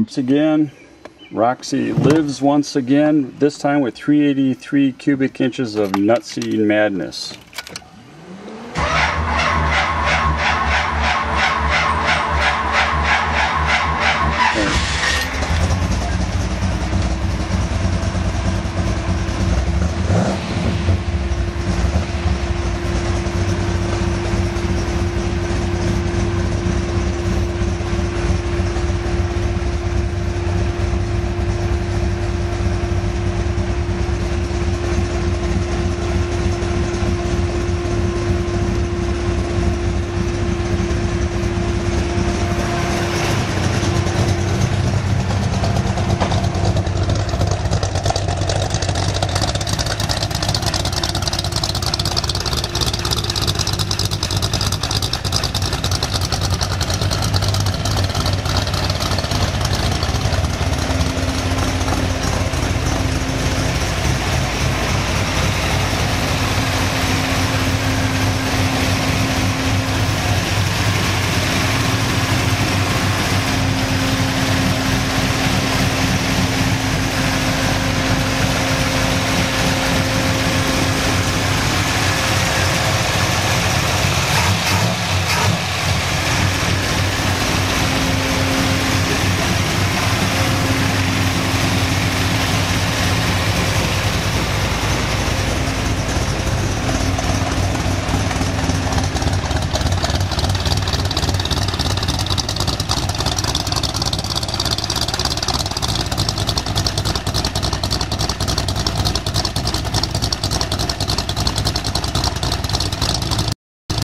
Once again, Roxy lives once again, this time with 383 cubic inches of nut seed madness.